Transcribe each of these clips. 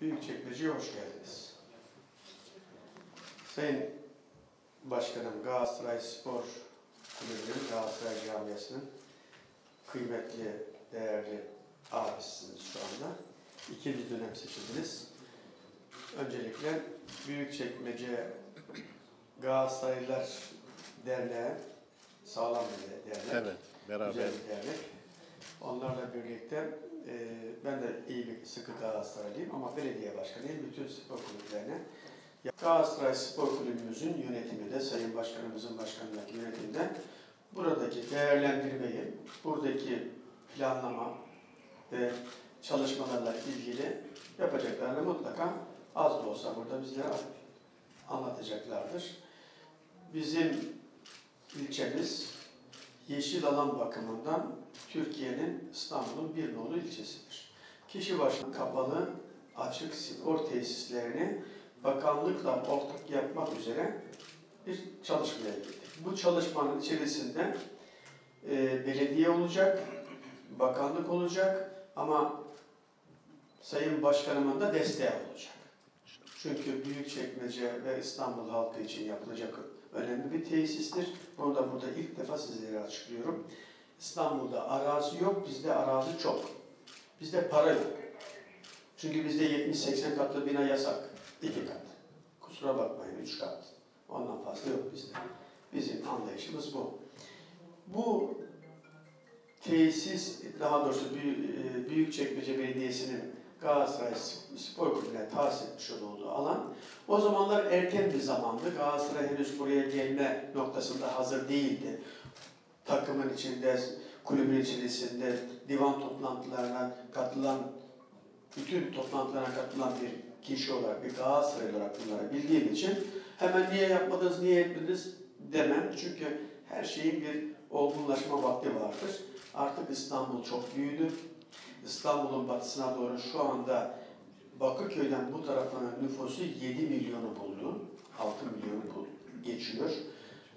Büyükçekmece'ye hoş geldiniz. Sayın Başkanım, Galatasaray Spor Kulübü, Galatasaray Camiası'nın kıymetli, değerli abisiniz şu anda. İki bir dönem seçildiniz. Öncelikle Büyükçekmece Galatasaraylılar Derneği, sağlam bir dernek. Evet, beraber. Güzel bir dernek. Onlarla birlikte ben de iyi bir sıkı Galatasaraylıyım ama belediye başkanıyım. Bütün spor kulüplerine. Galatasaray Spor Kulübümüzün yönetiminde, Sayın Başkanımızın başkanındaki yönetimde buradaki değerlendirmeyi, buradaki planlama ve çalışmalarla ilgili yapacaklarını mutlaka az da olsa burada bizlere anlatacaklardır. Bizim ilçemiz yeşil alan bakımından Türkiye'nin, İstanbul'un bir nolu ilçesidir. Kişi başına kapalı açık spor tesislerini bakanlıkla ortak yapmak üzere bir çalışmaya gittik. Bu çalışmanın içerisinde belediye olacak, bakanlık olacak ama Sayın Başkanımın da desteği olacak. Çünkü Büyükçekmece ve İstanbul halkı için yapılacak önemli bir tesistir. Bunu da burada ilk defa sizlere açıklıyorum. İstanbul'da arazi yok, bizde arazi çok. Bizde para yok. Çünkü bizde 70-80 katlı bina yasak. 2 kat. Kusura bakmayın 3 kat. Ondan fazla yok bizde. Bizim anlayışımız bu. Bu tesis, daha doğrusu Büyükçekmece Belediyesi'nin Galatasaray Spor Kulübü'ne tahsis etmiş olduğu alan, o zamanlar erken bir zamandı. Galatasaray henüz buraya gelme noktasında hazır değildi. Takımın içinde, kulübün içerisinde divan toplantılarına katılan, bütün toplantılarına katılan bir kişi olarak, bir Galatasaray olarak bunları bildiğim için hemen niye yapmadınız, niye etmediniz demem. Çünkü her şeyin bir olgunlaşma vakti vardır. Artık İstanbul çok büyüdü. İstanbul'un batısına doğru şu anda Bakırköy'den bu tarafının nüfusu 7 milyonu buldu. 6 milyonu geçiyor.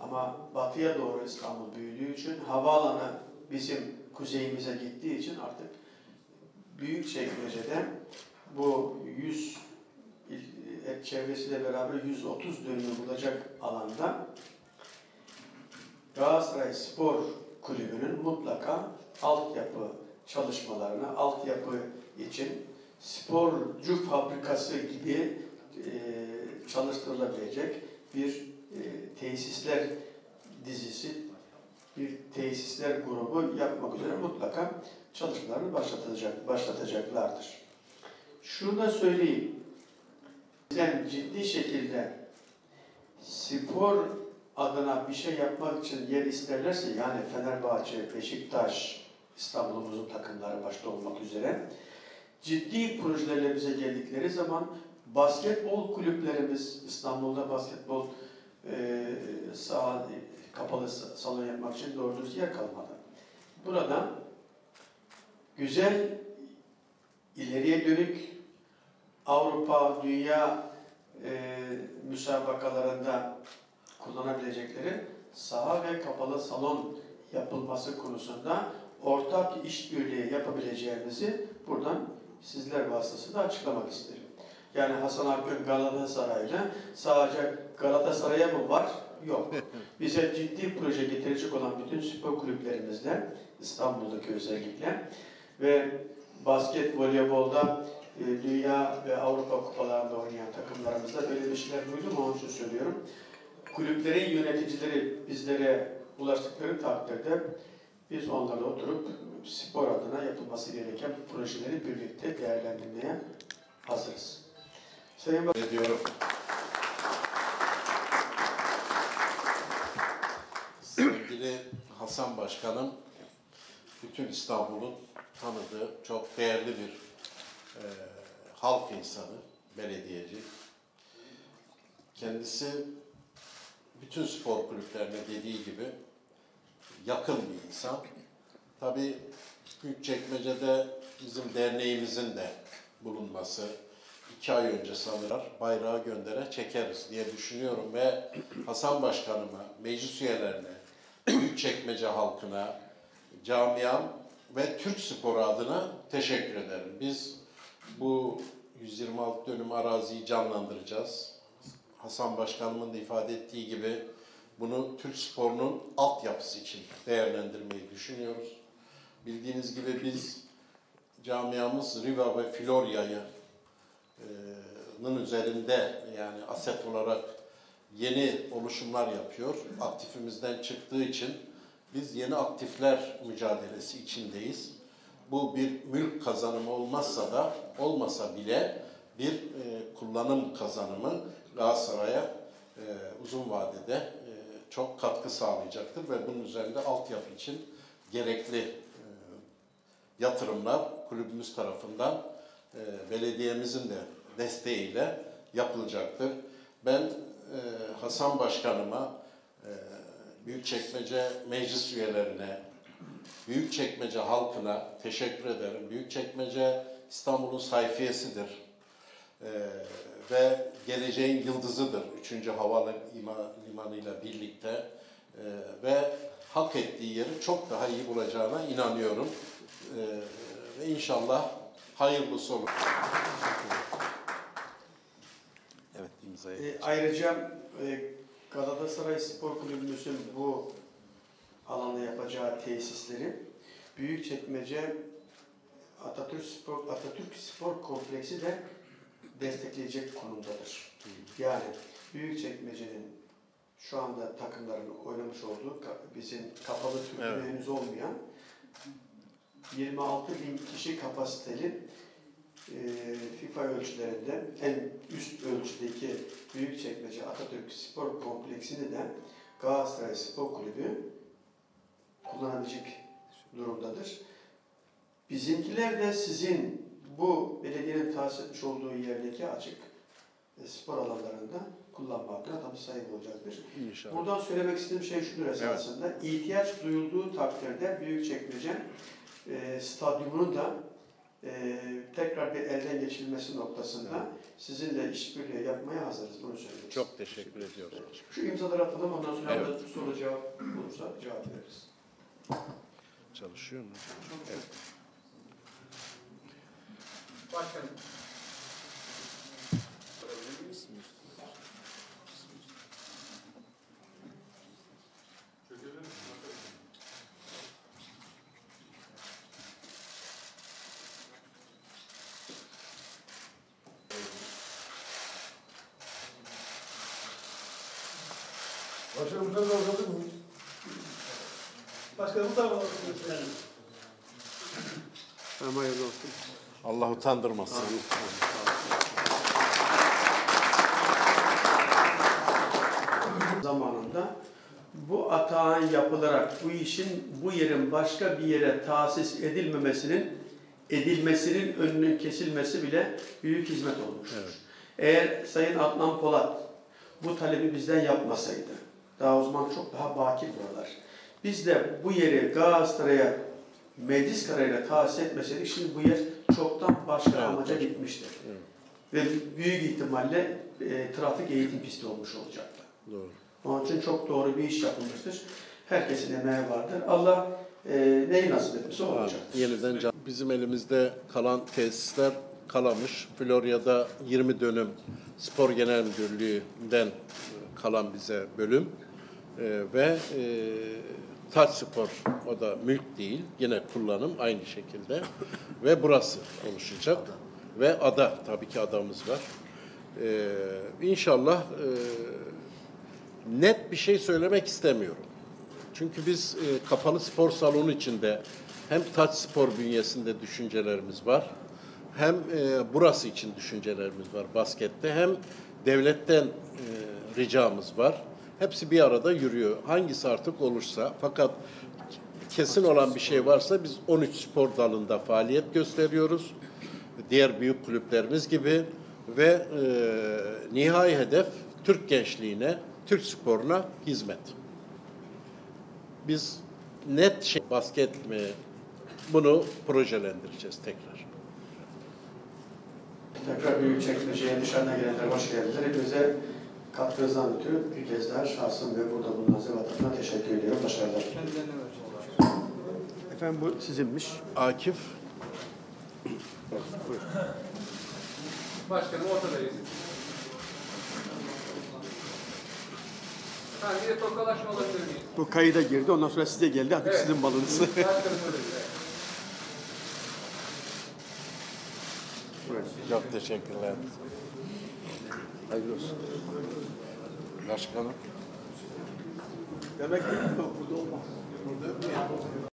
Ama batıya doğru İstanbul büyüdüğü için, havaalanı bizim kuzeyimize gittiği için artık Büyükçekmece'de bu 100 çevresiyle beraber 130 dönümü bulacak alanda Galatasaray Spor Kulübü'nün mutlaka altyapı çalışmalarına, altyapı için sporcu fabrikası gibi çalıştırılabilecek bir tesisler dizisi, bir tesisler grubu yapmak üzere mutlaka çalışmalarını başlatacaklardır. Şunu da söyleyeyim, bizden ciddi şekilde spor adına bir şey yapmak için yer isterlerse, yani Fenerbahçe, Beşiktaş, İstanbul'umuzun takımları başta olmak üzere ciddi projelerle bize geldikleri zaman basketbol kulüplerimiz, İstanbul'da basketbol kapalı salon yapmak için doğru dürüst yer kalmadı. Burada güzel, ileriye dönük Avrupa, dünya müsabakalarında kullanabilecekleri saha ve kapalı salon yapılması konusunda ortak işbirliği yapabileceğimizi buradan sizler vasıtasıyla açıklamak isterim. Yani Hasan Arkın Galatasaray'la sadece Galatasaray'a mı var? Yok. Bize ciddi proje getirecek olan bütün spor kulüplerimizle, İstanbul'daki özellikle ve basket, voleybolda dünya ve Avrupa kupalarında oynayan takımlarımızda böyle bir şeyler duydum, onun için söylüyorum. Kulüplerin yöneticileri bizlere ulaştıkları takdirde biz onlarla oturup spor adına yapılması gereken projeleri birlikte değerlendirmeye hazırız. Sayın Bakanım diyorum. Sevgili Hasan Başkanım, bütün İstanbul'un tanıdığı çok değerli bir halk insanı, belediyeci. Kendisi bütün spor kulüplerine dediği gibi yakın bir insan. Tabii Büyükçekmece'de bizim derneğimizin de bulunması, 2 ay önce sanırım bayrağı göndere çekeriz diye düşünüyorum ve Hasan Başkanıma, meclis üyelerine, Büyükçekmece halkına, camiam ve Türk sporu adına teşekkür ederim. Biz bu 120 26 dönüm araziyi canlandıracağız. Hasan Başkanımın da ifade ettiği gibi bunu Türk sporunun altyapısı için değerlendirmeyi düşünüyoruz. Bildiğiniz gibi biz camiamız Riva ve Florya'nın üzerinde, yani aset olarak yeni oluşumlar yapıyor. Aktifimizden çıktığı için biz yeni aktifler mücadelesi içindeyiz. Bu bir mülk kazanımı olmasa bile bir kullanım kazanımı Galatasaray'a uzun vadede çok katkı sağlayacaktır ve bunun üzerinde altyapı için gerekli yatırımlar kulübümüz tarafından belediyemizin de desteğiyle yapılacaktır. Ben Hasan Başkanıma, Büyükçekmece meclis üyelerine, Büyükçekmece halkına teşekkür ederim. Büyükçekmece İstanbul'un sayfiyesidir ve geleceğin yıldızıdır. 3. Havalimanı'yla birlikte ve hak ettiği yeri çok daha iyi bulacağına inanıyorum. Ve inşallah hayırlısı olur. Evet, imzayı. Ayrıca Galatasaray Spor Kulübü'nün bu alanda yapacağı tesisleri Büyükçekmece Atatürk Spor Kompleksi de destekleyecek konumdadır. Yani Büyükçekmece'nin şu anda takımların oynamış olduğu, bizim kapalı tribünümüz henüz olmayan 26.000 kişi kapasiteli FIFA ölçülerinde en üst ölçüdeki Büyükçekmece Atatürk Spor Kompleksini de Galatasaray Spor Kulübü kullanabilecek durumdadır. Bizimkiler de sizin bu belediyenin tahsis etmiş olduğu yerdeki açık spor alanlarında kullanma hakkına tam sahip olacaktır. İnşallah. Buradan söylemek istediğim şey şudur esasında. Evet. İhtiyaç duyulduğu takdirde Büyükçekmece stadyumunun da tekrar bir elden geçirilmesi noktasında sizinle işbirliği yapmaya hazırız. Bunu söylüyoruz. Çok teşekkür ediyoruz. Şu imzaları atalım, ondan sonra da soru cevap olursa cevap veririz. Çalışıyor mu? Evet. Başkanım. Başkanım, burada hazırladın mı? Başkanım, bu tarafa hazırladın mı? Tamam, hayırlı olsun. Allah utandırmasın. Zamanında bu atağın yapılarak bu işin, bu yerin başka bir yere tahsis edilmesinin önünün kesilmesi bile büyük hizmet olmuştur. Evet. Eğer Sayın Adnan Polat bu talebi bizden yapmasaydı, daha o zaman çok daha bakir buralar. Biz de bu yeri Galatasaray'a, meclis kararıyla tahsis etmeseydik, şimdi bu yer çoktan başka amaca gitmiştir. Evet. Ve büyük ihtimalle trafik eğitim pisti olmuş olacaktı. Doğru. Onun için çok doğru bir iş yapılmıştır. Herkesin emeği vardır. Allah neyi nasip etmesi olacaktır. Yeniden bizim elimizde kalan tesisler kalamış. Florya'da 20 dönüm Spor Genel Müdürlüğü'nden kalan bize bölüm ve Taç Spor, o da mülk değil, yine kullanım aynı şekilde ve burası oluşacak ve ada, tabii ki adamız var. İnşallah net bir şey söylemek istemiyorum. Çünkü biz kapalı spor salonu içinde hem Taç Spor bünyesinde düşüncelerimiz var, hem burası için düşüncelerimiz var baskette, hem devletten ricamız var. Hepsi bir arada yürüyor. Hangisi artık olursa, fakat kesin olan bir şey varsa biz 13 spor dalında faaliyet gösteriyoruz. Diğer büyük kulüplerimiz gibi ve nihai hedef Türk gençliğine, Türk sporuna hizmet. Biz net şey, basket mi, bunu projelendireceğiz tekrar. Tekrar Büyükçekmece'ye dışarıdan gelenler hoş geldiler. Hepinize katkınızdan ötürü bir kez daha şahsım ve burada bulunan zevatlarına teşekkür ediyorum. Başarılar. Efendim, bu sizinmiş. Akif. Buyurun. Başkanım ortadayız. Ha, bir de tokalaşma olabilir miyiz? Bu kayıda girdi, ondan sonra size geldi. Artık evet, sizin balınız. Çok teşekkürler. Hayırlı olsun. Başkanım. Demek ki burada olmaz.